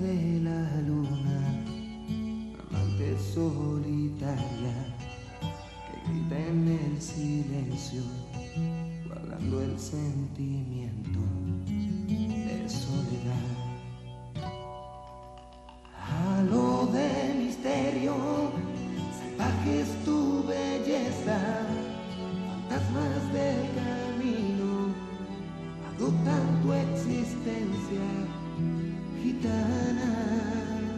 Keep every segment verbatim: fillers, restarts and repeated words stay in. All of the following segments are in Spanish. de la luna, amante solitaria que grita en el silencio, guardando el sentimiento de soledad. Halo de misterio, salvaje es tu belleza, fantasmas del camino adoptan tu existencia, gitana,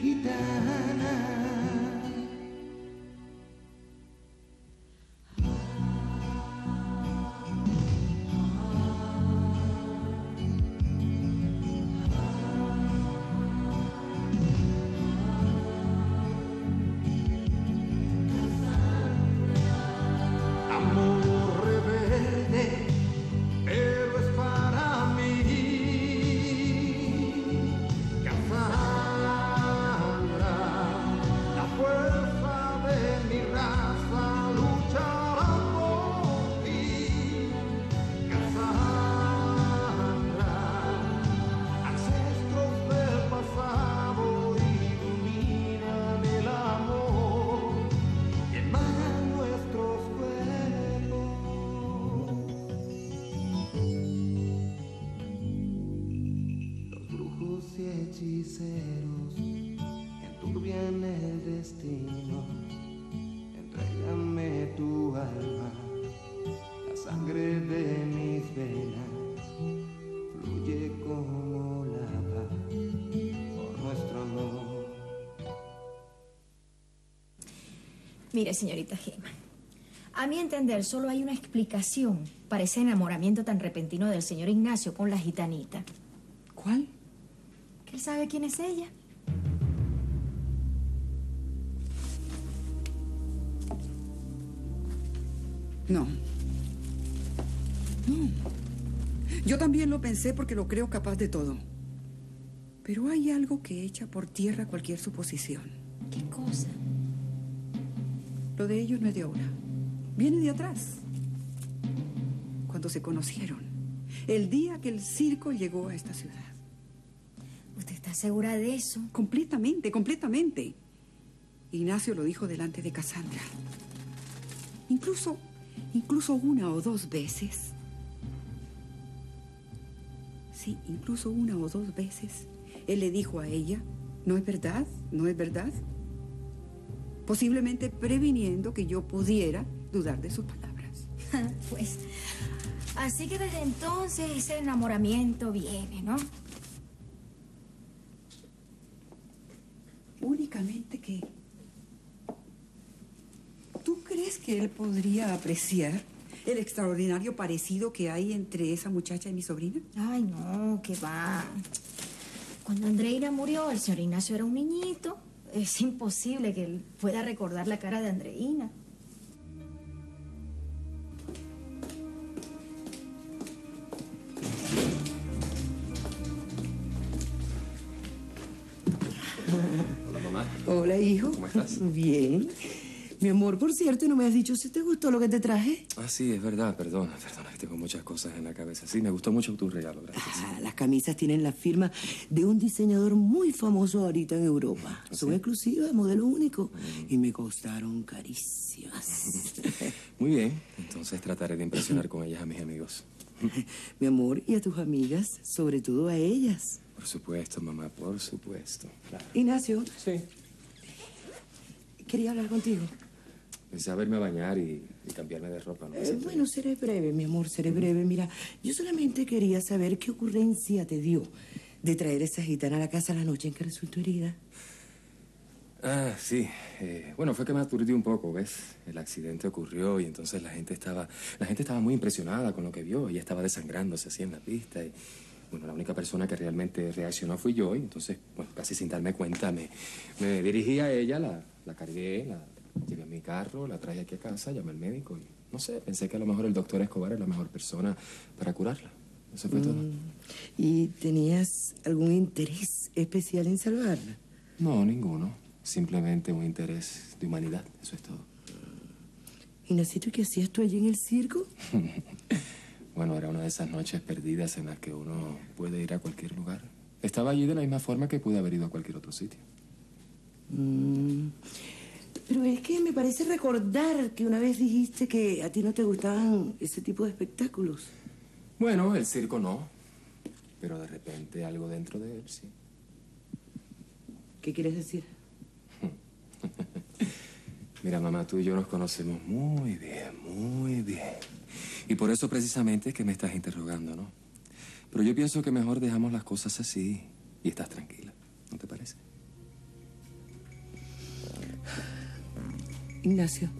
gitana. Mire, señorita Gema, a mi entender solo hay una explicación para ese enamoramiento tan repentino del señor Ignacio con la gitanita. ¿Cuál? Que él sabe quién es ella. No. No. Yo también lo pensé porque lo creo capaz de todo. Pero hay algo que echa por tierra cualquier suposición. ¿Qué cosa? Lo de ellos no es de ahora. Viene de atrás. Cuando se conocieron. El día que el circo llegó a esta ciudad. ¿Usted está segura de eso? Completamente, completamente. Ignacio lo dijo delante de Casandra. Incluso, incluso una o dos veces. Sí, incluso una o dos veces. Él le dijo a ella, no es verdad, no es verdad. Posiblemente previniendo que yo pudiera dudar de sus palabras. Pues, así que desde entonces ese enamoramiento viene, ¿no? Únicamente que... ¿Tú crees que él podría apreciar el extraordinario parecido que hay entre esa muchacha y mi sobrina? Ay, no, que va. Cuando Andreina murió, el señor Ignacio era un niñito. Es imposible que él pueda recordar la cara de Andreina. Hola, mamá. Hola, hijo. ¿Cómo estás? Bien. Mi amor, por cierto, ¿no me has dicho si te gustó lo que te traje? Ah, sí, es verdad. Perdona, perdona, que tengo muchas cosas en la cabeza. Sí, me gustó mucho tu regalo, gracias. Ah, las camisas tienen la firma de un diseñador muy famoso ahorita en Europa. ¿Sí? Son exclusivas, modelo único. Mm. Y me costaron carísimas. Muy bien. Entonces trataré de impresionar con ellas a mis amigos. Mi amor, y a tus amigas, sobre todo a ellas. Por supuesto, mamá, por supuesto. Claro. Ignacio. Sí. Quería hablar contigo. Pensé a verme a bañar y, y cambiarme de ropa, ¿no? Eh, bueno, seré breve, mi amor, seré breve. Mira, yo solamente quería saber qué ocurrencia te dio de traer a esa gitana a la casa la noche en que resultó herida. Ah, sí. Eh, bueno, fue que me aturdí un poco, ¿ves? El accidente ocurrió y entonces la gente estaba... La gente estaba muy impresionada con lo que vio. Ella estaba desangrándose así en la pista y... Bueno, la única persona que realmente reaccionó fui yo y entonces, bueno, casi sin darme cuenta me, me dirigí a ella, la, la cargué, la... Llegué a mi carro, la traje aquí a casa, llamé al médico y no sé, pensé que a lo mejor el doctor Escobar es la mejor persona para curarla. Eso fue mm. todo. ¿Y tenías algún interés especial en salvarla? No, ninguno. Simplemente un interés de humanidad, eso es todo. ¿Ignacito, qué hacías tú allí en el circo? Bueno, era una de esas noches perdidas en las que uno puede ir a cualquier lugar. Estaba allí de la misma forma que pude haber ido a cualquier otro sitio. Mm, pero es que me parece recordar que una vez dijiste que a ti no te gustaban ese tipo de espectáculos. Bueno, el circo no, pero de repente algo dentro de él sí. ¿Qué quieres decir? Mira, mamá, tú y yo nos conocemos muy bien, muy bien. Y por eso precisamente es que me estás interrogando, ¿no? Pero yo pienso que mejor dejamos las cosas así y estás tranquila, ¿no te parece? Ignacio,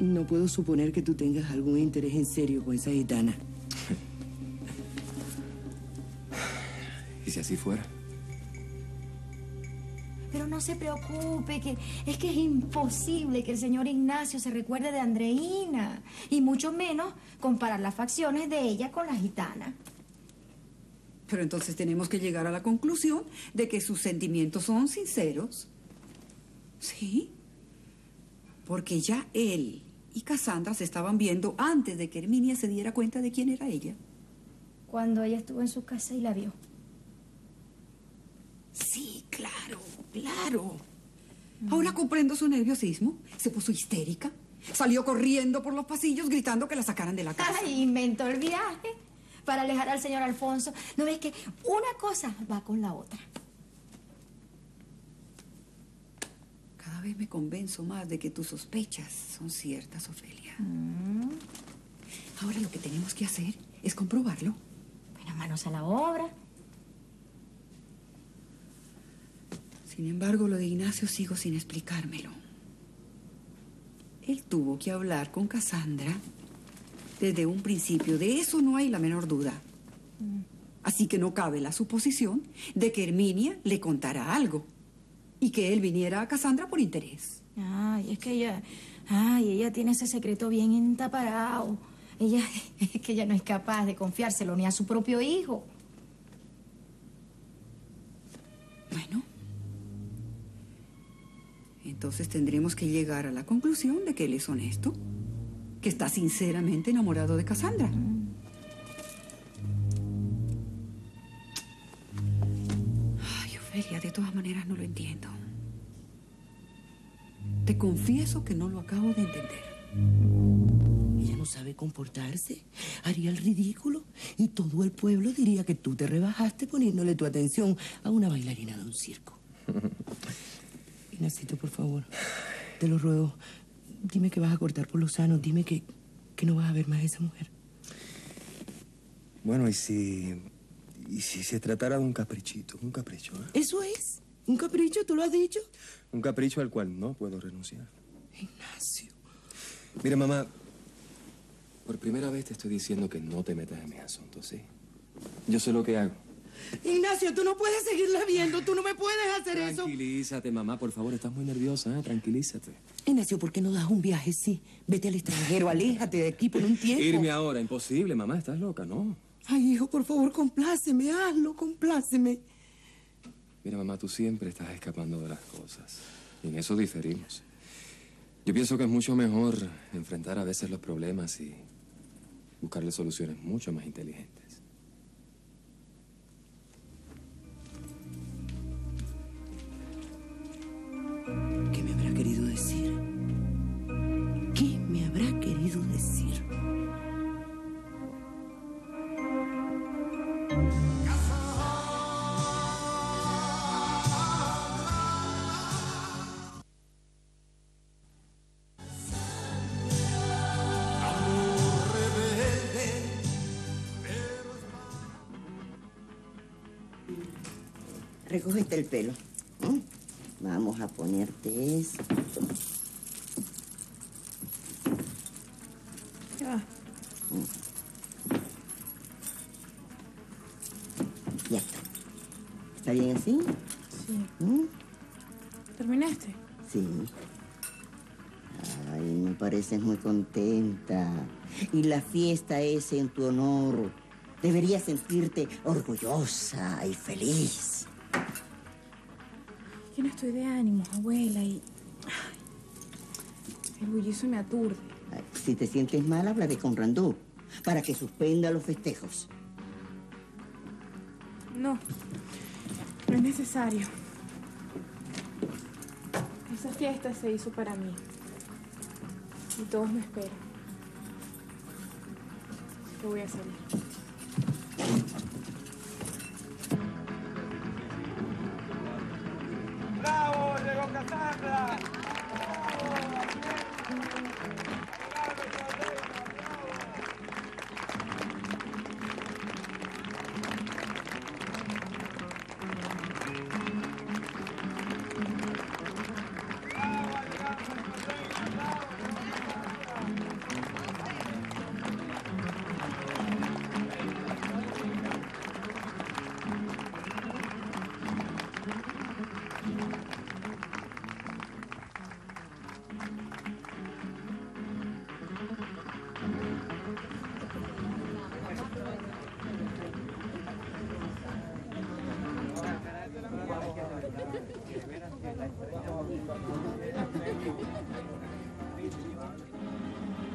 no puedo suponer que tú tengas algún interés en serio con esa gitana. ¿Y si así fuera? Pero no se preocupe, que es que es imposible que el señor Ignacio se recuerde de Andreina. Y mucho menos comparar las facciones de ella con la gitana. Pero entonces tenemos que llegar a la conclusión de que sus sentimientos son sinceros. ¿Sí? Porque ya él y Casandra se estaban viendo antes de que Herminia se diera cuenta de quién era ella. Cuando ella estuvo en su casa y la vio. Sí, claro. Claro. Ahora comprendo su nerviosismo. Se puso histérica. Salió corriendo por los pasillos gritando que la sacaran de la casa. Ay, inventó el viaje para alejar al señor Alfonso. ¿No ves que una cosa va con la otra? Cada vez me convenzo más de que tus sospechas son ciertas, Ofelia. Mm. Ahora lo que tenemos que hacer es comprobarlo. Bueno, manos a la obra. Sin embargo, lo de Ignacio sigo sin explicármelo. Él tuvo que hablar con Casandra desde un principio. De eso no hay la menor duda. Así que no cabe la suposición de que Herminia le contara algo y que él viniera a Casandra por interés. Ay, es que ella... Ay, ella tiene ese secreto bien entaparado. Ella... Es que ella no es capaz de confiárselo ni a su propio hijo. Bueno... Entonces tendremos que llegar a la conclusión de que él es honesto, que está sinceramente enamorado de Casandra. Ay, Ofelia, de todas maneras no lo entiendo. Te confieso que no lo acabo de entender. Ella no sabe comportarse, haría el ridículo y todo el pueblo diría que tú te rebajaste poniéndole tu atención a una bailarina de un circo. Ignacito, por favor, te lo ruego, dime que vas a cortar por lo sano, dime que, que no vas a ver más a esa mujer. Bueno, y si, y si se tratara de un caprichito, un capricho, ¿eh? ¿Eso es? ¿Un capricho? ¿Tú lo has dicho? Un capricho al cual no puedo renunciar. Ignacio. Mira, mamá, por primera vez te estoy diciendo que no te metas en mis asuntos, ¿sí? Yo sé lo que hago. Ignacio, tú no puedes seguirla viendo, tú no me puedes hacer eso. Tranquilízate, mamá, por favor, estás muy nerviosa, ¿eh? Tranquilízate. Ignacio, ¿por qué no das un viaje, sí? Vete al extranjero, aléjate de aquí por un tiempo. Irme ahora, imposible, mamá, estás loca, ¿no? Ay, hijo, por favor, compláceme, hazlo, compláceme. Mira, mamá, tú siempre estás escapando de las cosas. Y en eso diferimos. Yo pienso que es mucho mejor enfrentar a veces los problemas y buscarle soluciones mucho más inteligentes. ¿Qué me habrá querido decir? ¿Qué me habrá querido decir? Recógete el pelo. Vamos a ponerte esto. Ya. Ya está. ¿Está bien así? Sí. ¿Mm? ¿Terminaste? Sí. Ay, me pareces muy contenta. Y la fiesta es en tu honor. Deberías sentirte orgullosa y feliz. Yo no estoy de ánimos, abuela, y... Ay, el bullizo me aturde. Ay, si te sientes mal, hablaré con Randú para que suspenda los festejos. No, es necesario. Esa fiesta se hizo para mí. Y todos me esperan. Yo voy a salir. ¡Bravo! ¡Llegó Casandra!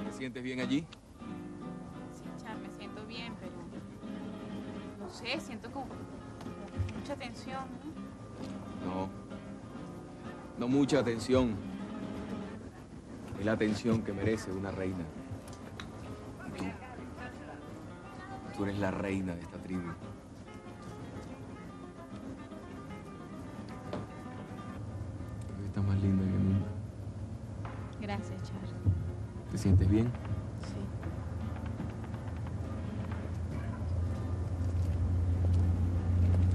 ¿Te sientes bien allí? Sí, Char, me siento bien, pero no sé, siento como mucha tensión, ¿no? No, no mucha tensión. Es la atención que merece una reina. Y tú, tú eres la reina de esta tribu. Estás más linda que nunca. Gracias, Char. ¿Te sientes bien?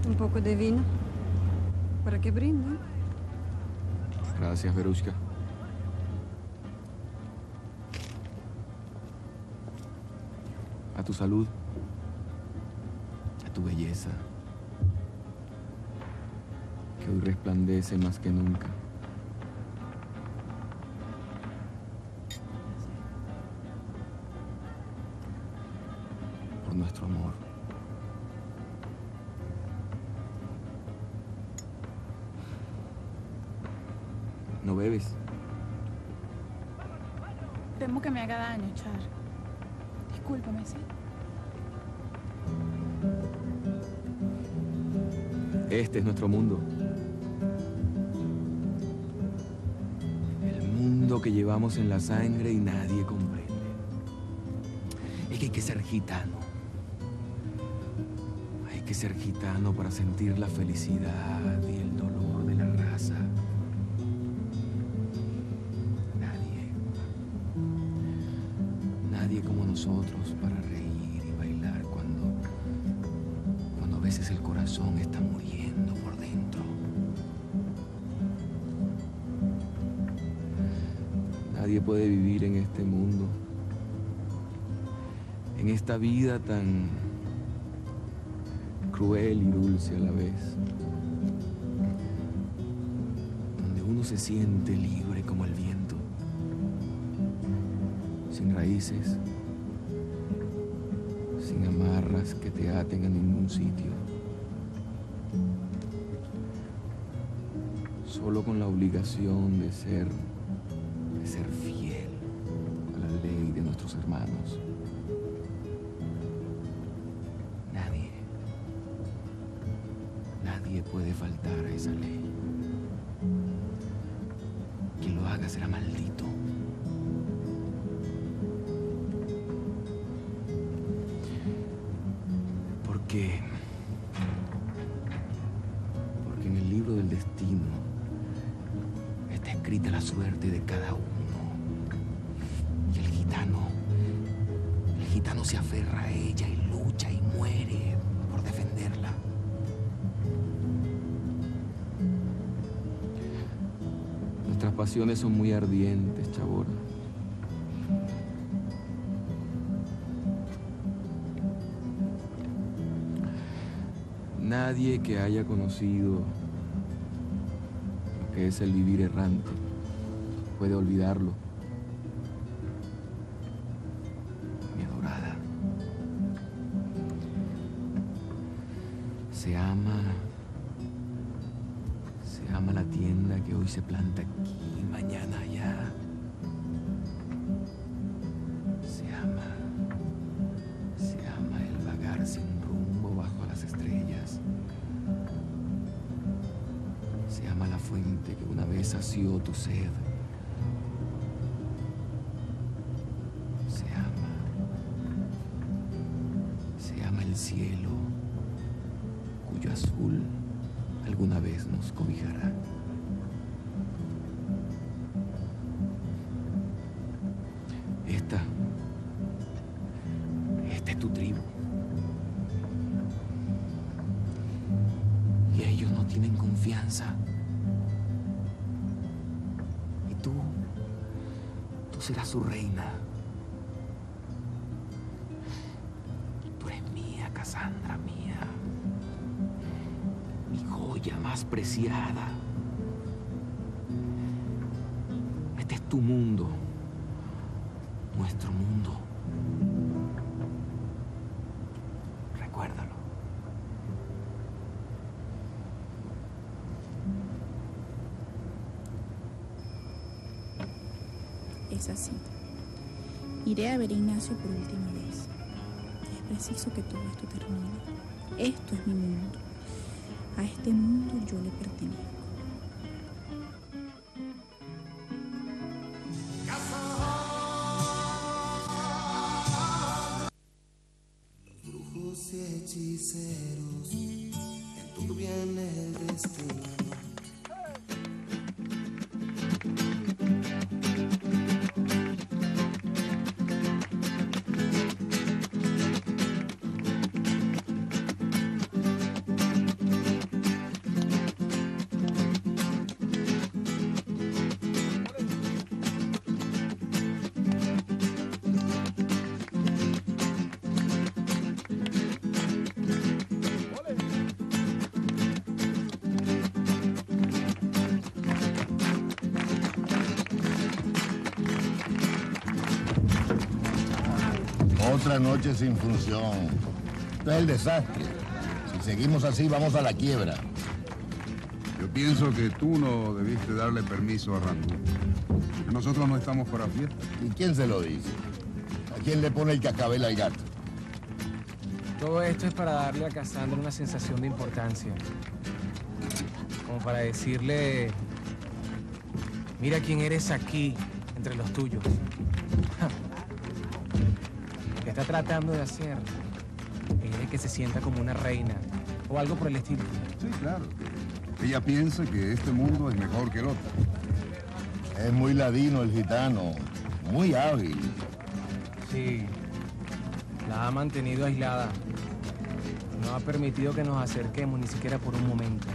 Sí. Un poco de vino. ¿Para que brinde? Gracias, Verushka. A tu salud. A tu belleza. Que hoy resplandece más que nunca. Nuestro amor. ¿No bebes? Temo que me haga daño, Char. Discúlpame, ¿sí? Este es nuestro mundo. El mundo que llevamos en la sangre y nadie comprende. Es que hay que ser gitano. Hay que ser gitano para sentir la felicidad y el dolor de la raza. Nadie. Nadie como nosotros para reír y bailar cuando, cuando a veces el corazón está muriendo por dentro. Nadie puede vivir en este mundo, en esta vida tan cruel y dulce a la vez, donde uno se siente libre como el viento, sin raíces, sin amarras que te aten a ningún sitio, solo con la obligación de ser, de ser fiel a la ley de nuestros hermanos. Puede faltar a esa ley. Quien lo haga será maldito. Porque... Porque en el libro del destino está escrita la suerte de cada uno. Y el gitano... El gitano se aferra a ella y lucha y muere por defenderla. Las pasiones son muy ardientes, Chabora. Nadie que haya conocido lo que es el vivir errante puede olvidarlo. Mi adorada. Se ama... Se ama la tienda que hoy se planta aquí. Mañana allá. Se ama, se ama el vagar sin rumbo bajo las estrellas. se ama la fuente que una vez sació tu sed. Se ama. Se ama el cielo, cuyo azul alguna vez nos cobijará. Esta, esta es tu tribu. Y ellos no tienen confianza. Y tú, tú serás su reina. Tú eres mía, Casandra, mía. Mi joya más preciada. Este es tu mundo. Nuestro mundo. Recuérdalo. Es así. Iré a ver a Ignacio por última vez. Es preciso que todo esto termine. Esto es mi mundo. A este mundo yo le pertenezco. Otra noche sin función. Esto es el desastre. Si seguimos así, vamos a la quiebra. Yo pienso que tú no debiste darle permiso a Randú. Nosotros no estamos para fiesta. ¿Y quién se lo dice? ¿A quién le pone el cascabel al gato? Todo esto es para darle a Casandra una sensación de importancia. Como para decirle... Mira quién eres aquí, entre los tuyos. Está tratando de hacer es que se sienta como una reina o algo por el estilo. Sí, claro. Ella piensa que este mundo es mejor que el otro. Es muy ladino el gitano, muy hábil. Sí, la ha mantenido aislada. No ha permitido que nos acerquemos ni siquiera por un momento.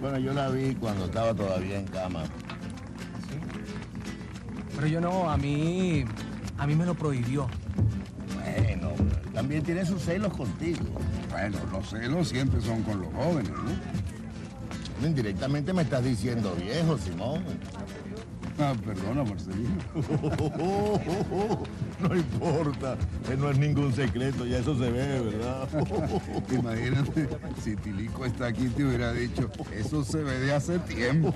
Bueno, yo la vi cuando estaba todavía en cama. ¿Sí? Pero yo no, a mí... a mí me lo prohibió. También tiene sus celos contigo. Bueno, los celos siempre son con los jóvenes, ¿no? Indirectamente me estás diciendo viejo, Simón. Ah, perdona, Marcelino. Oh, oh, oh, oh. No importa, no es ningún secreto, ya eso se ve, ¿verdad? Imagínate, si Tilico está aquí te hubiera dicho, eso se ve de hace tiempo.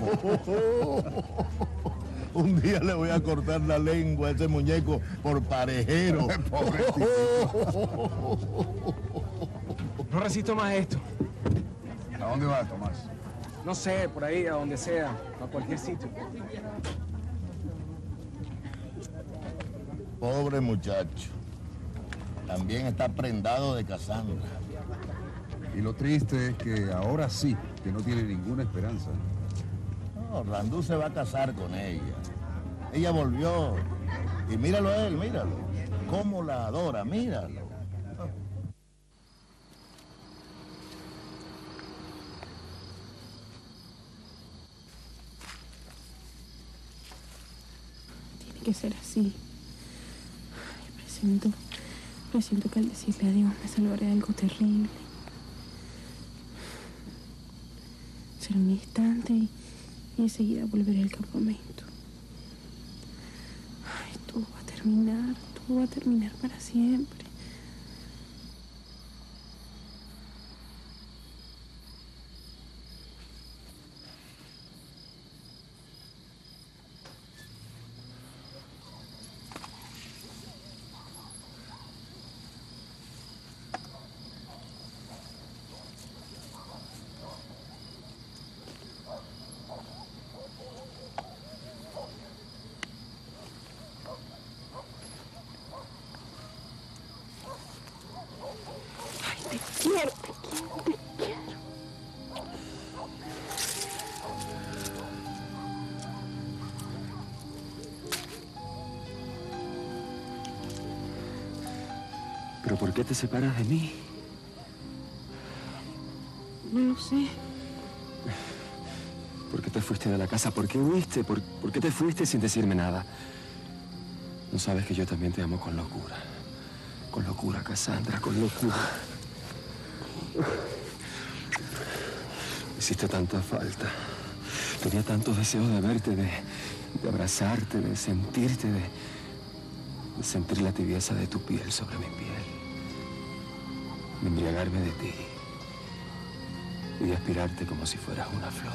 Un día le voy a cortar la lengua a ese muñeco por parejero. No resisto más esto. ¿A dónde vas, Tomás? No sé, por ahí, a donde sea, a cualquier sitio. Pobre muchacho. También está prendado de Casandra. Y lo triste es que ahora sí, que no tiene ninguna esperanza. No, Randú se va a casar con ella. Ella volvió. Y míralo a él, míralo. Cómo la adora, míralo. Tiene que ser así. Ay, presiento, presiento que al decirle adiós me salvaré de algo terrible. Será un instante y... y enseguida volveré al campamento. Ay, todo va a terminar, todo va a terminar para siempre. ¿Por qué te separas de mí? No lo sé. ¿Por qué te fuiste de la casa? ¿Por qué huiste? ¿Por, ¿Por qué te fuiste sin decirme nada? No sabes que yo también te amo con locura. Con locura, Casandra, con locura. Hiciste tanta falta. Tenía tantos deseos de verte, de, de abrazarte, de sentirte, de, de sentir la tibieza de tu piel sobre mi piel. De embriagarme de ti. Y de aspirarte como si fueras una flor.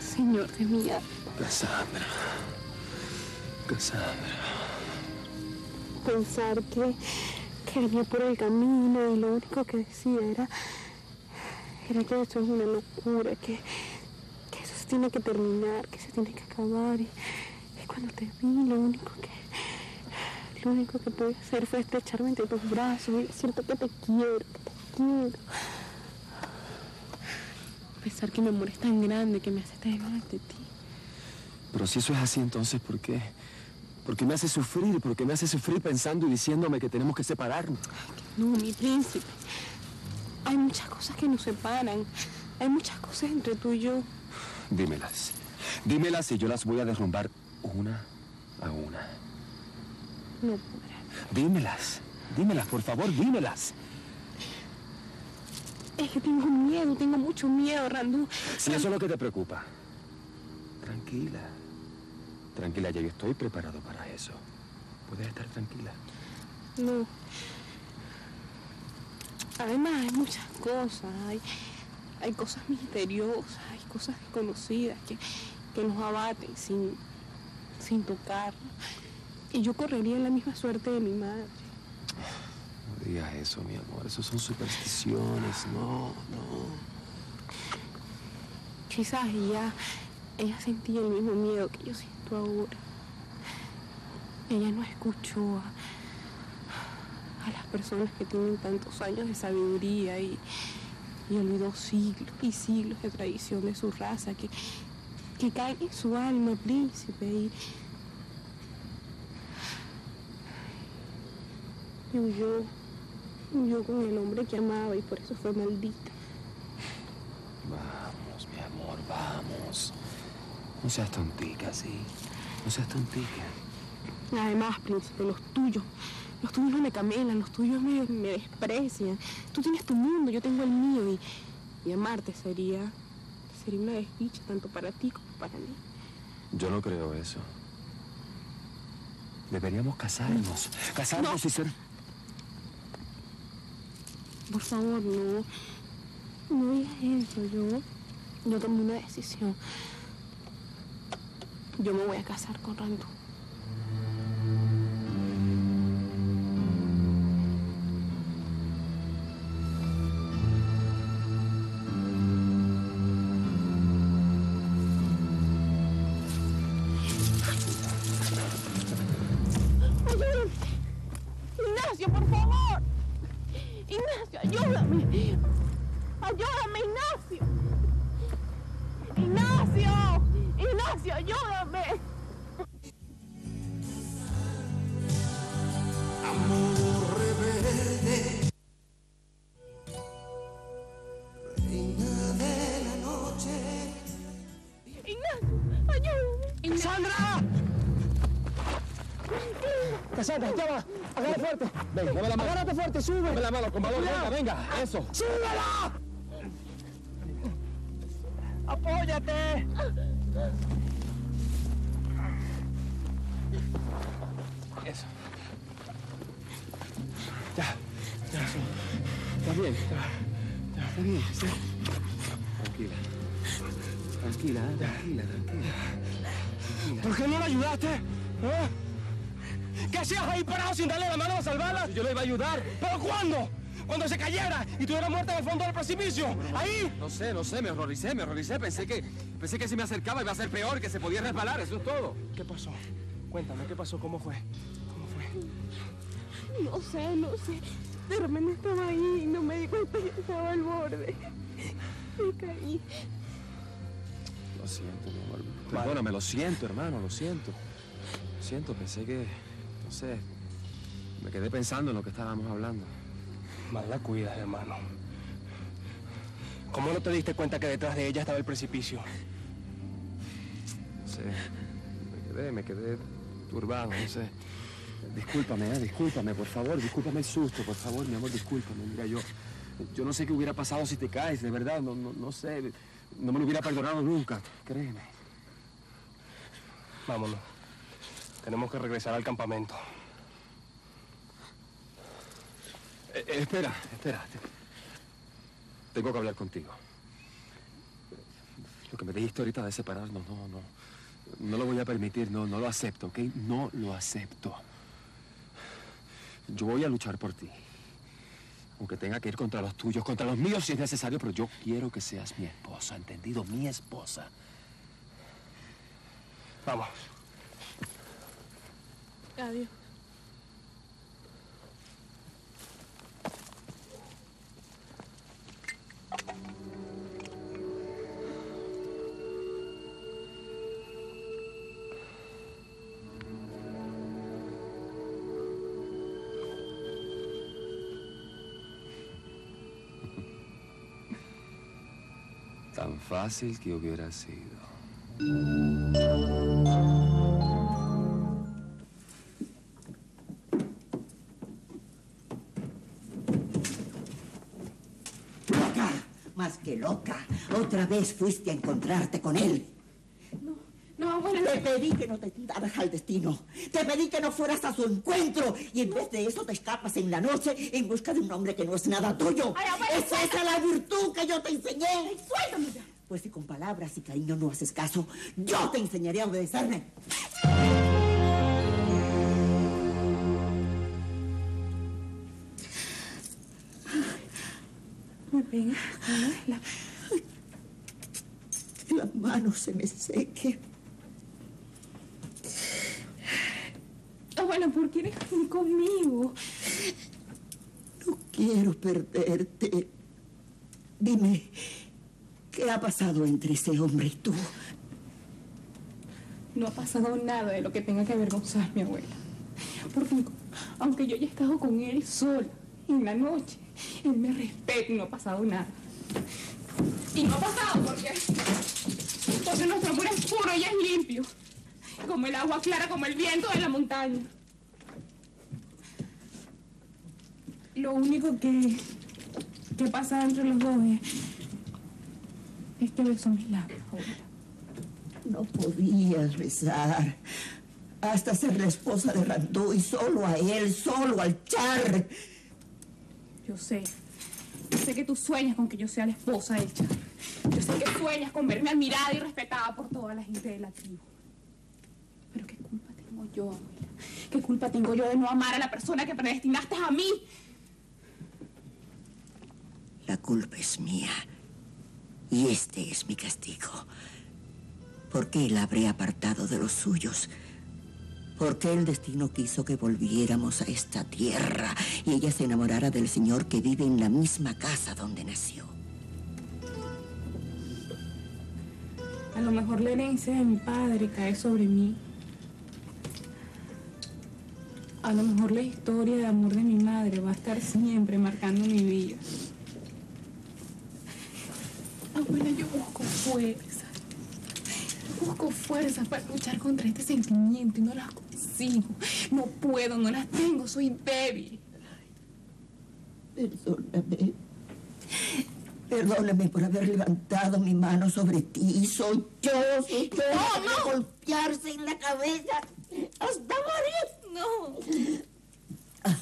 Señor de mi alma. Casandra. Casandra. Pensar que, que venía por el camino y lo único que decía era... era que eso es una locura, que, que eso se tiene que terminar, que se tiene que acabar. Y, y cuando te vi, lo único que... lo único que pude hacer fue estrecharme entre tus brazos y decirte que te quiero, que te quiero. Pensar que mi amor es tan grande que me hace estar ante ti. Pero si eso es así, entonces, ¿por qué? ¿Por qué me hace sufrir? ¿Por qué me hace sufrir pensando y diciéndome que tenemos que separarnos? Ay, que no, mi príncipe. Hay muchas cosas que nos separan. Hay muchas cosas entre tú y yo. Dímelas. Dímelas y yo las voy a derrumbar una a una. No, pobre. Dímelas. Dímelas, por favor, dímelas. Es que tengo miedo, tengo mucho miedo, Randú. Si eso es lo que te preocupa. Tranquila. Tranquila, ya yo estoy preparado para eso. Puedes estar tranquila. No. Además, hay muchas cosas. Hay, hay cosas misteriosas, hay cosas desconocidas que, que nos abaten sin, sin tocarnos. Y yo correría la misma suerte de mi madre. No digas eso, mi amor. Eso son supersticiones. No, no. Quizás ella, ella sentía el mismo miedo que yo siento ahora. Ella no escuchó a, a las personas que tienen tantos años de sabiduría y, y olvidó siglos y siglos de tradición de su raza que, que caen en su alma, príncipe. Y, y huyó, huyó con el hombre que amaba y por eso fue maldita. Vamos, mi amor, vamos. No seas tontica, sí. No seas tontica. Además, príncipe, los tuyos. Los tuyos no me camelan, los tuyos me, me desprecian. Tú tienes tu mundo, yo tengo el mío. Y, y amarte sería, sería una desdicha tanto para ti como para mí. Yo no creo eso. Deberíamos casarnos. Casarnos no. Y ser... Por favor, no. No digas eso. Yo, yo tomé una decisión. Yo me voy a casar con Randú. Casandra, toma, agarra fuerte. Venga, dame la mano. Agárrate fuerte, sube. Dame la mano, con valor, venga, venga, eso. ¡Súbela! ¡Apóyate! Eso. Ya, ya, eso. Está bien, está, ya, está bien, sí. Tranquila. Tranquila, ¿eh? Tranquila, tranquila, tranquila. ¿Por qué no la ayudaste? ¿Eh? ¿Qué hacías ahí parado sin darle la mano a salvarla? Yo le iba a ayudar. ¿Pero cuándo? Cuando se cayera y tuviera muerta en el fondo del precipicio. No, no, ahí. No sé, no sé, me horroricé, me horroricé. Pensé que, pensé que si me acercaba iba a ser peor, que se podía resbalar, eso es todo. ¿Qué pasó? Cuéntame, ¿qué pasó? ¿Cómo fue? ¿Cómo fue? No sé, no sé. De repente estaba ahí y no me di cuenta que estaba al borde. Me caí. Lo siento, mi amor. Vale. Perdóname, lo siento, hermano, lo siento. Lo siento, pensé que... No sé, Me quedé pensando en lo que estábamos hablando. Más la cuidas, hermano. ¿Cómo no te diste cuenta que detrás de ella estaba el precipicio? No sé. Me quedé, me quedé turbado, no sé. Discúlpame, eh, discúlpame, por favor. Discúlpame el susto, por favor, mi amor, discúlpame. Mira, yo... Yo no sé qué hubiera pasado si te caes, de verdad. No, no, no sé. No me lo hubiera perdonado nunca, créeme. Vámonos. Tenemos que regresar al campamento. Eh, eh, espera, espera. Tengo que hablar contigo. Lo que me dijiste ahorita de separarnos, no, no. No lo voy a permitir, no, no lo acepto, ¿ok? No lo acepto. Yo voy a luchar por ti. Aunque tenga que ir contra los tuyos, contra los míos si es necesario, pero yo quiero que seas mi esposa, ¿entendido? Mi esposa. Vamos. Adiós. Tan fácil que hubiera sido. Loca, más que loca. Otra vez fuiste a encontrarte con él. No, no, abuela. Te pedí que no te tiraras al destino. Te pedí que no fueras a su encuentro. Y en vez de eso te escapas en la noche en busca de un hombre que no es nada tuyo. Ay, abuela, esa suelta. Es la virtud que yo te enseñé. Ay, suéltame ya. Pues si con palabras y cariño no haces caso, yo te enseñaré a obedecerme. Me pega. La... Que la mano se me seque. Abuela, ¿por qué eres conmigo? No quiero perderte. Dime... ¿Qué ha pasado entre ese hombre y tú? No ha pasado nada de lo que tenga que avergonzar mi abuela. Porque aunque yo haya estado con él sola en la noche, él me respeta y no ha pasado nada. Y no ha pasado porque... Porque nuestro amor es puro y es limpio. Como el agua clara, como el viento de la montaña. Lo único que... Que pasa entre los dos es... Este beso a mis labios, abuela. No podías besar hasta ser la esposa de Randú y solo a él, solo al Char. Yo sé. Yo sé que tú sueñas con que yo sea la esposa del Char. Yo sé que sueñas con verme admirada y respetada por toda la gente de la tribu. Pero ¿qué culpa tengo yo, abuela? ¿Qué culpa tengo yo de no amar a la persona que predestinaste a mí? La culpa es mía. Y este es mi castigo. ¿Por qué la habré apartado de los suyos? ¿Por qué el destino quiso que volviéramos a esta tierra y ella se enamorara del señor que vive en la misma casa donde nació? A lo mejor la herencia de mi padre cae sobre mí. A lo mejor la historia de amor de mi madre va a estar siempre marcando mi vida. Abuela, yo busco fuerzas. Yo busco fuerzas para luchar contra este sentimiento y no las consigo. No puedo, no las tengo, soy débil. Ay, perdóname. Perdóname por haber levantado mi mano sobre ti. Soy yo, soy yo. No, no. Golpearse en la cabeza hasta morir. No. Ah.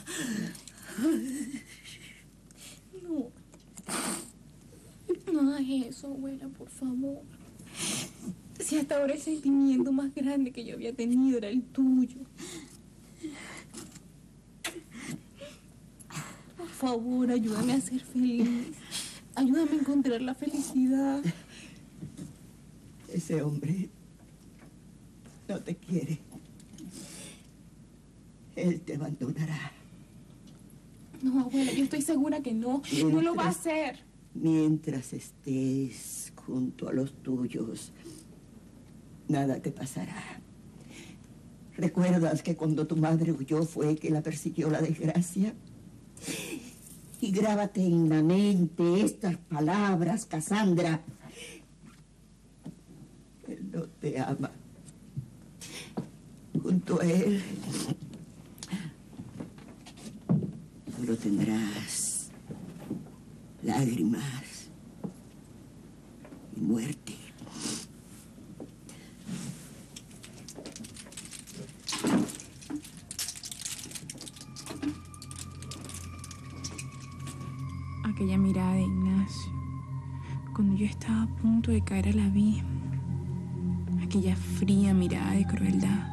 No. No hagas eso, abuela, por favor. Si hasta ahora el sentimiento más grande que yo había tenido era el tuyo. Por favor, ayúdame a ser feliz. Ayúdame a encontrar la felicidad. Ese hombre no te quiere. Él te abandonará. No, abuela, yo estoy segura que no. Mientras... No lo va a hacer. Mientras estés junto a los tuyos, nada te pasará. ¿Recuerdas que cuando tu madre huyó fue que la persiguió la desgracia? Y grábate en la mente estas palabras, Casandra. Él no te ama. Junto a él, solo tendrás lágrimas y muerte. Aquella mirada de Ignacio, cuando yo estaba a punto de caer al abismo, aquella fría mirada de crueldad.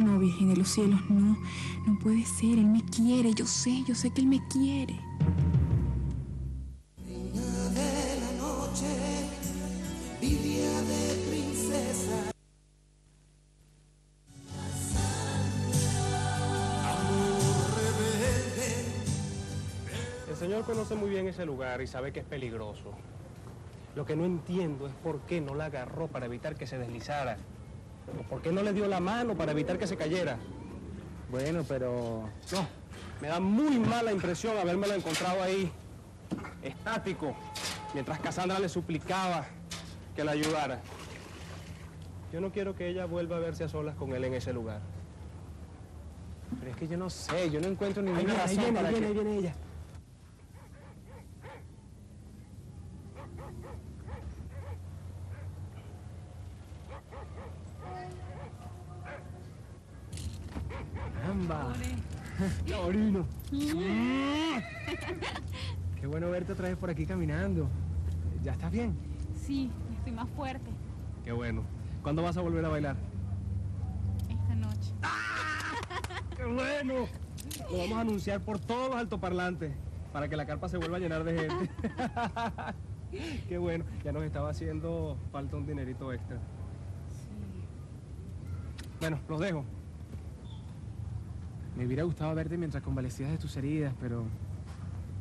No, Virgen de los cielos, no, no puede ser, él me quiere, yo sé, yo sé que él me quiere. Conoce muy bien ese lugar y sabe que es peligroso. Lo que no entiendo es por qué no la agarró para evitar que se deslizara. O por qué no le dio la mano para evitar que se cayera. Bueno, pero... No, me da muy mala impresión habérmelo encontrado ahí, estático, mientras Casandra le suplicaba que la ayudara. Yo no quiero que ella vuelva a verse a solas con él en ese lugar. Pero es que yo no sé, yo no encuentro ninguna viene, razón viene, para viene, que... viene ella. Orino. Qué bueno verte otra vez por aquí caminando. ¿Ya estás bien? Sí, estoy más fuerte. Qué bueno. ¿Cuándo vas a volver a bailar? Esta noche. ¡Ah! ¡Qué bueno! Lo vamos a anunciar por todos los altoparlantes para que la carpa se vuelva a llenar de gente. Qué bueno. Ya nos estaba haciendo falta un dinerito extra. Sí. Bueno, los dejo. Me hubiera gustado verte mientras convalecías de tus heridas, pero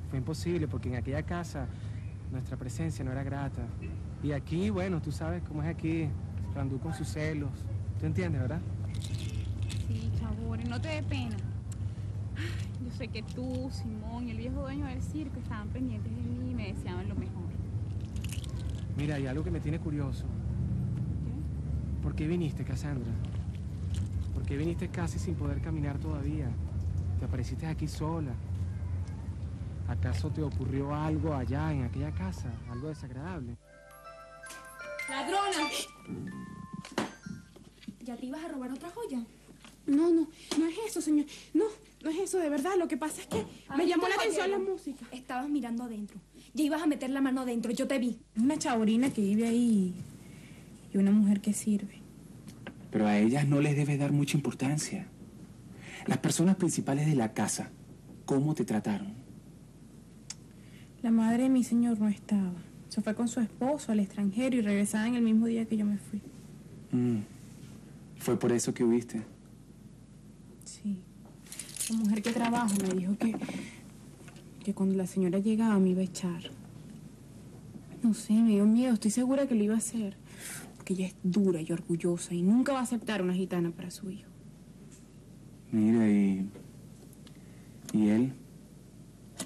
fue imposible porque en aquella casa nuestra presencia no era grata. Y aquí, bueno, tú sabes cómo es aquí, Randú con sus celos. ¿Tú entiendes, verdad? Sí, Chabón, no te dé pena. Yo sé que tú, Simón y el viejo dueño del circo estaban pendientes de mí y me deseaban lo mejor. Mira, hay algo que me tiene curioso. ¿Qué? ¿Por qué viniste, Casandra? ¿Por qué viniste casi sin poder caminar todavía? Te apareciste aquí sola. ¿Acaso te ocurrió algo allá en aquella casa? Algo desagradable. ¡Ladrona! ¿Ya te ibas a robar otra joya? No, no, no es eso, señor. No, no es eso, de verdad. Lo que pasa es que me llamó la atención la música. Estabas mirando adentro. Ya ibas a meter la mano adentro, yo te vi. Una chaurina que vive ahí y una mujer que sirve. Pero a ellas no les debes dar mucha importancia. Las personas principales de la casa, ¿cómo te trataron? La madre de mi señor no estaba. Se fue con su esposo al extranjero y regresaba en el mismo día que yo me fui. Mm. ¿Fue por eso que huiste? Sí. La mujer que trabaja me dijo que, que cuando la señora llegaba me iba a echar. No sé, me dio miedo. Estoy segura que lo iba a hacer. Que ella es dura y orgullosa y nunca va a aceptar una gitana para su hijo. Mira, ¿y, y él?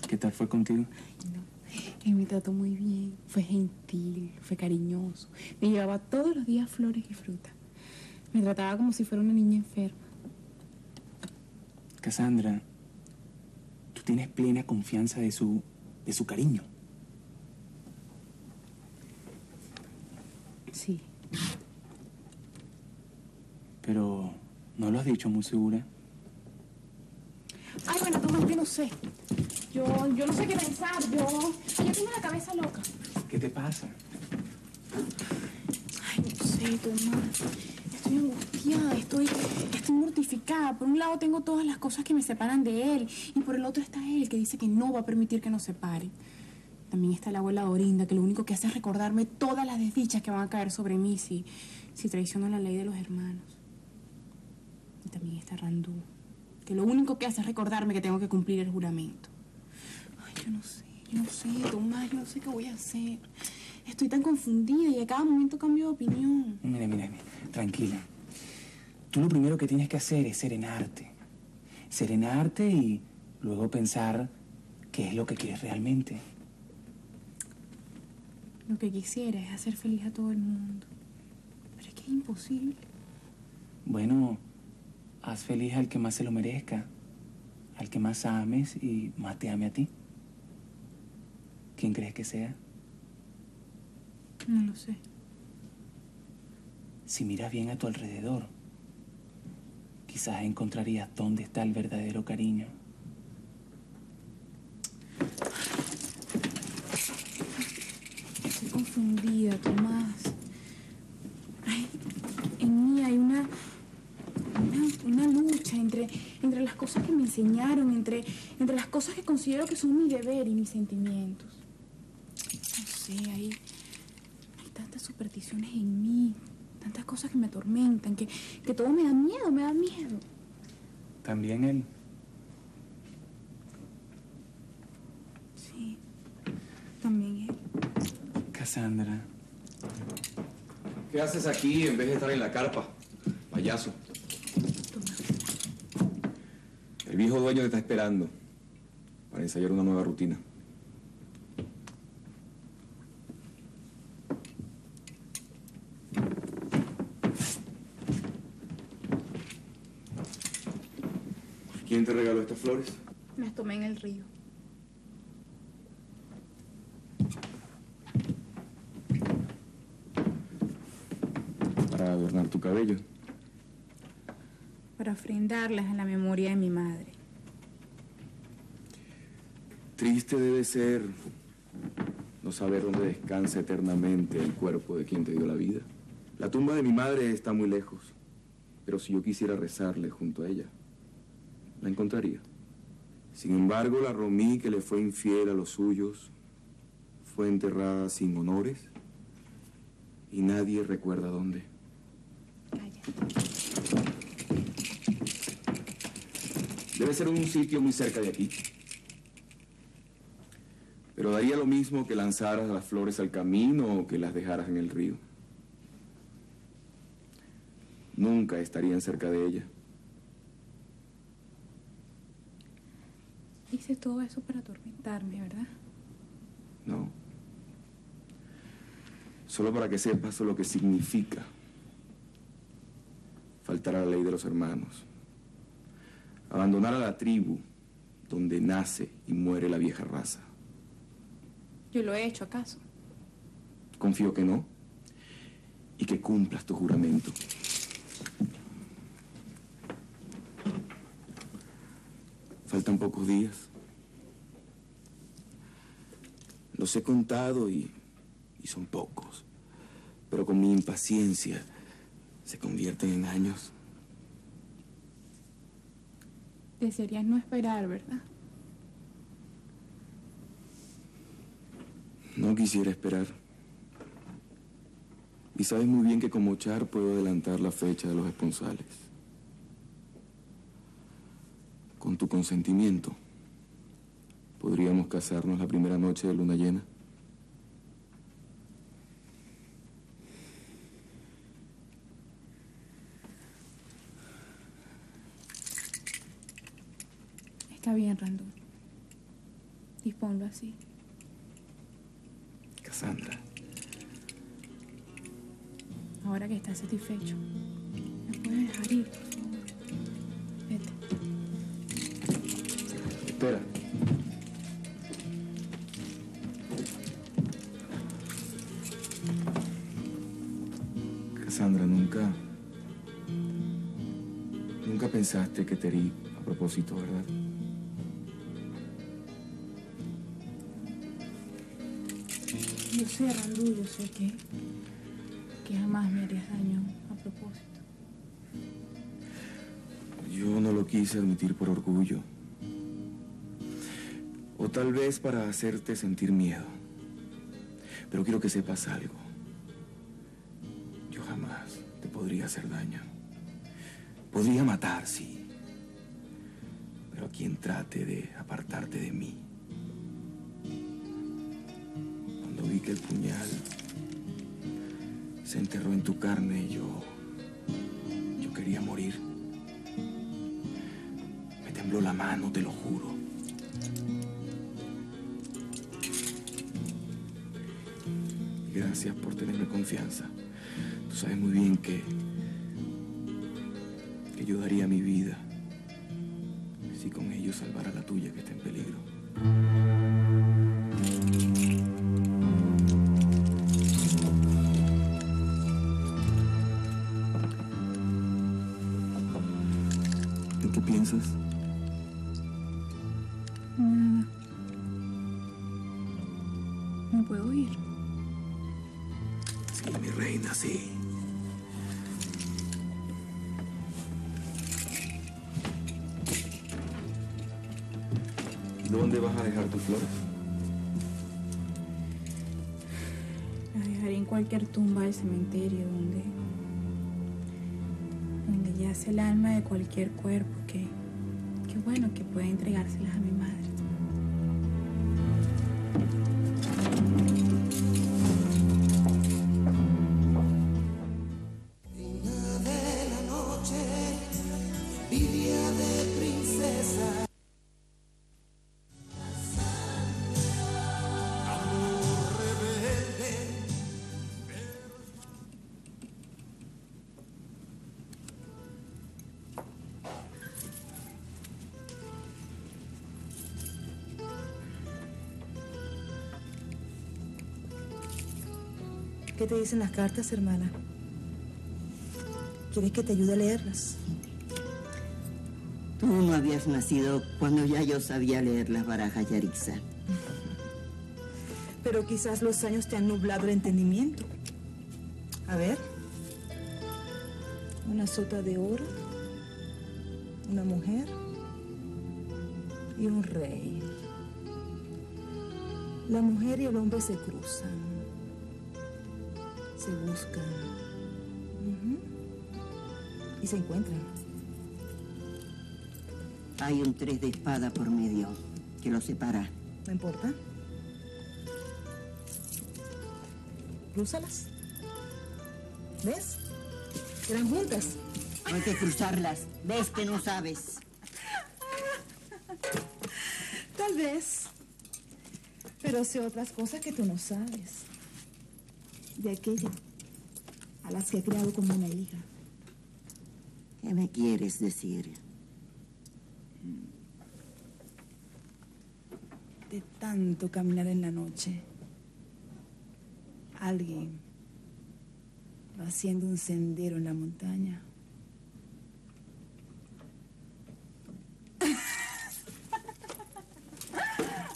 ¿Qué tal fue contigo? No, él me trató muy bien, fue gentil, fue cariñoso. Me llevaba todos los días flores y fruta. Me trataba como si fuera una niña enferma. Casandra, tú tienes plena confianza de su, de su cariño. Sí. Pero no lo has dicho muy segura. Ay, bueno, Tomás, yo no sé. Yo, yo no sé qué pensar. Yo, yo tengo la cabeza loca. ¿Qué te pasa? Ay, no sé, Tomás. Estoy angustiada, estoy, estoy mortificada. Por un lado tengo todas las cosas que me separan de él. Y por el otro está él, que dice que no va a permitir que nos separen. También está la abuela Lorinda, que lo único que hace es recordarme todas las desdichas que van a caer sobre mí si, si traiciono la ley de los hermanos. Y también está Randú, que lo único que hace es recordarme que tengo que cumplir el juramento. Ay, yo no sé, yo no sé, Tomás, yo no sé qué voy a hacer. Estoy tan confundida y a cada momento cambio de opinión. Mira, mira, mira, tranquila. Tú lo primero que tienes que hacer es serenarte. Serenarte y luego pensar qué es lo que quieres realmente. Lo que quisiera es hacer feliz a todo el mundo. Pero es que es imposible. Bueno, haz feliz al que más se lo merezca, al que más ames y más te ame a ti. ¿Quién crees que sea? No lo sé. Si miras bien a tu alrededor, quizás encontrarías dónde está el verdadero cariño. Estoy confundida, Tomás. Ay, en mí hay una, una, una lucha entre, entre las cosas que me enseñaron, entre, entre las cosas que considero que son mi deber y mis sentimientos. No sé, hay, hay tantas supersticiones en mí. Tantas cosas que me atormentan, que, que todo me da miedo, me da miedo. ¿También él? Sí, también él. Casandra. ¿Qué haces aquí en vez de estar en la carpa, payaso? Tomás. El viejo dueño te está esperando para ensayar una nueva rutina. ¿Quién te regaló estas flores? Me las tomé en el río. ¿Para adornar tu cabello? Para ofrendarlas a la memoria de mi madre. Triste debe ser no saber dónde descansa eternamente el cuerpo de quien te dio la vida. La tumba de mi madre está muy lejos, pero si yo quisiera rezarle junto a ella, la encontraría. Sin embargo, la Romí, que le fue infiel a los suyos, fue enterrada sin honores y nadie recuerda dónde. Calla. Debe ser un sitio muy cerca de aquí. Pero daría lo mismo que lanzaras las flores al camino o que las dejaras en el río. Nunca estarían cerca de ella. Hice todo eso para atormentarme, ¿verdad? No. Solo para que sepas lo que significa faltar a la ley de los hermanos. Abandonar a la tribu donde nace y muere la vieja raza. ¿Yo lo he hecho acaso? Confío que no. Y que cumplas tu juramento. Faltan pocos días. Los he contado y, y son pocos. Pero con mi impaciencia se convierten en años. Desearías no esperar, ¿verdad? No quisiera esperar. Y sabes muy bien que como Char puedo adelantar la fecha de los esponsales. Con tu consentimiento, ¿podríamos casarnos la primera noche de luna llena? Está bien, Randú. Disponlo así. Casandra. Ahora que estás satisfecho, ¿me puedes dejar ir, por favor? Vete. Espera. Casandra, nunca... Nunca pensaste que te herí a propósito, ¿verdad? Yo sé, Randú, yo sé que... que jamás me harías daño a propósito. Yo no lo quise admitir por orgullo. O tal vez para hacerte sentir miedo. Pero quiero que sepas algo. Yo jamás te podría hacer daño. Podría matar, sí. Pero a quien trate de apartarte de mí. Cuando vi que el puñal se enterró en tu carne, yo... Yo quedé quería morir. Me tembló la mano, te lo juro. Gracias por tenerme confianza. Tú sabes muy bien que... que yo daría mi vida si con ello salvara la tuya que está en peligro. ¿En qué piensas? Nada. No puedo ir. Sí, mi reina, sí. ¿Dónde vas a dejar tus flores? Las dejaré en cualquier tumba del cementerio donde, donde yace el alma de cualquier cuerpo que, que bueno, que pueda entregárselas a mi madre. ¿Qué te dicen las cartas, hermana? ¿Quieres que te ayude a leerlas? Tú no habías nacido cuando ya yo sabía leer las barajas, Yarixa. Pero quizás los años te han nublado el entendimiento. A ver. Una sota de oro, una mujer y un rey. La mujer y el hombre se cruzan. Se buscan. Uh-huh. Y se encuentran. Hay un tres de espada por medio que los separa. No importa. Crúzalas. ¿Ves? Eran juntas. No hay que cruzarlas. ¿Ves que no sabes? Tal vez. Pero sé otras cosas que tú no sabes. De aquella a las que he criado como una hija. ¿Qué me quieres decir? De tanto caminar en la noche, alguien va haciendo un sendero en la montaña.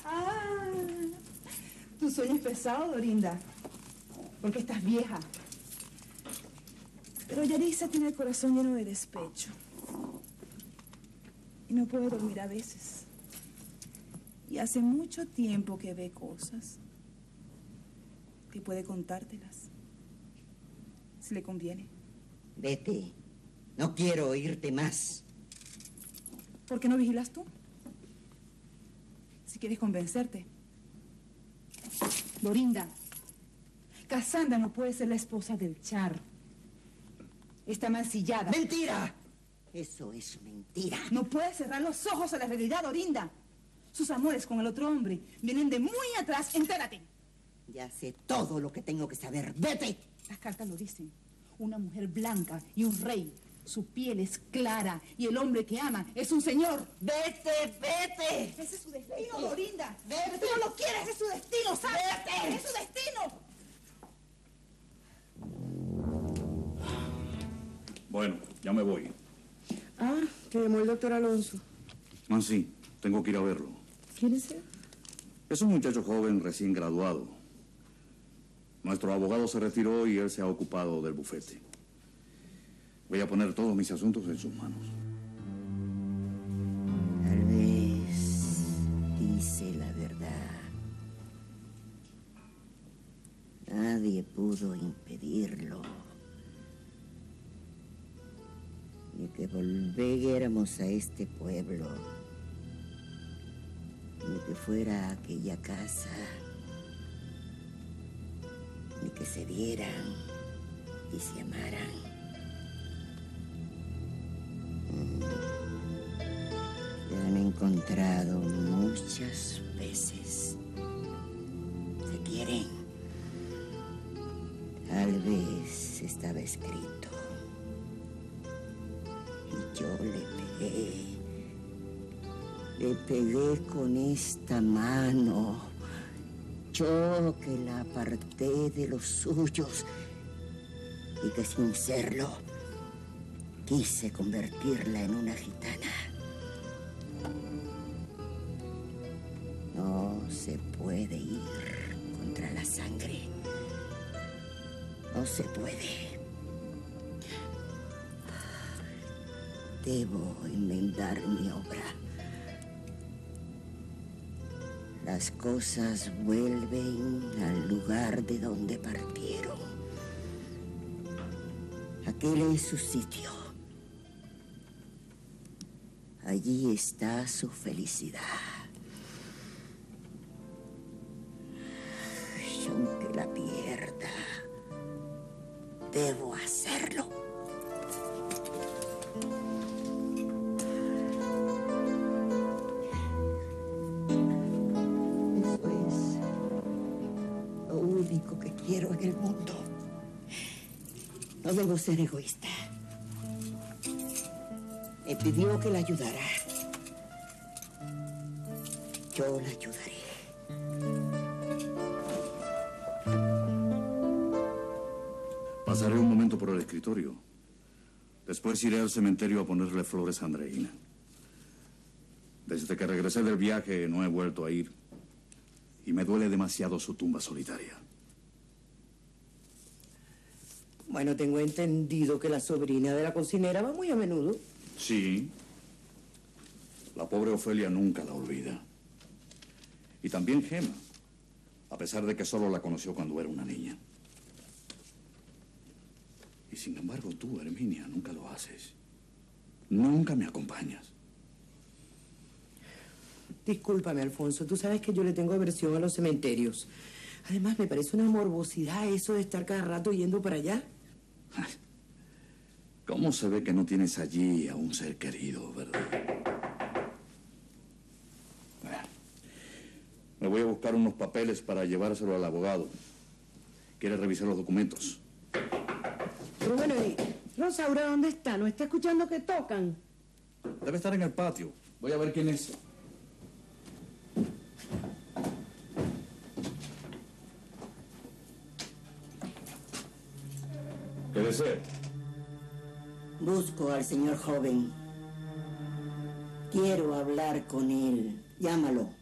Ah, tu sueño es pesado, Lorinda. Porque estás vieja. Pero Yarixa tiene el corazón lleno de despecho. Y no puede dormir a veces. Y hace mucho tiempo que ve cosas. Que puede contártelas. Si le conviene. Vete. No quiero oírte más. ¿Por qué no vigilas tú? Si quieres convencerte. Lorinda. Casandra no puede ser la esposa del Char. Está mancillada. ¡Mentira! Eso es mentira. No puede cerrar los ojos a la realidad, Lorinda. Sus amores con el otro hombre vienen de muy atrás. ¡Entérate! Ya sé todo lo que tengo que saber. ¡Vete! Las cartas lo dicen. Una mujer blanca y un rey. Su piel es clara y el hombre que ama es un señor. ¡Vete, vete! Ese es su destino, vete. Lorinda. ¡Vete! Pero tú no lo quieres, ese es su destino, ¿sabes? ¡Vete! ¡Es su destino! Bueno, ya me voy. Ah, que llamó el doctor Alonso. Ah, sí, tengo que ir a verlo. ¿Quién es él? Es un muchacho joven recién graduado. Nuestro abogado se retiró y él se ha ocupado del bufete. Voy a poner todos mis asuntos en sus manos. Tal vez dice la verdad. Nadie pudo impedirlo. Ni que volviéramos a este pueblo, ni que fuera a aquella casa, ni que se vieran y se amaran. encontrado muchas veces. Se quieren. Tal vez estaba escrito. Y yo le pegué. Le pegué con esta mano. Yo que la aparté de los suyos y que sin serlo quise convertirla en una gitana. No se puede ir contra la sangre. No se puede. Debo enmendar mi obra. Las cosas vuelven al lugar de donde partieron. Aquel es su sitio. Allí está su felicidad. Y aunque la pierda, debo hacerlo. Quiero en el mundo. No debo ser egoísta. Me pidió que la ayudara. Yo la ayudaré. Pasaré un momento por el escritorio. Después iré al cementerio a ponerle flores a Andreina. Desde que regresé del viaje no he vuelto a ir. Y me duele demasiado su tumba solitaria. Bueno, tengo entendido que la sobrina de la cocinera va muy a menudo. Sí. La pobre Ofelia nunca la olvida. Y también Gema, a pesar de que solo la conoció cuando era una niña. Y sin embargo tú, Herminia, nunca lo haces. Nunca me acompañas. Discúlpame, Alfonso, tú sabes que yo le tengo aversión a los cementerios. Además, me parece una morbosidad eso de estar cada rato yendo para allá. ¿Cómo se ve que no tienes allí a un ser querido, verdad? Bueno, me voy a buscar unos papeles para llevárselo al abogado. Quiere revisar los documentos. Pero bueno, ¿y Rosaura dónde está? ¿No está escuchando que tocan? Debe estar en el patio. Voy a ver quién es. ¿Qué desea? Busco al señor joven. Quiero hablar con él. Llámalo.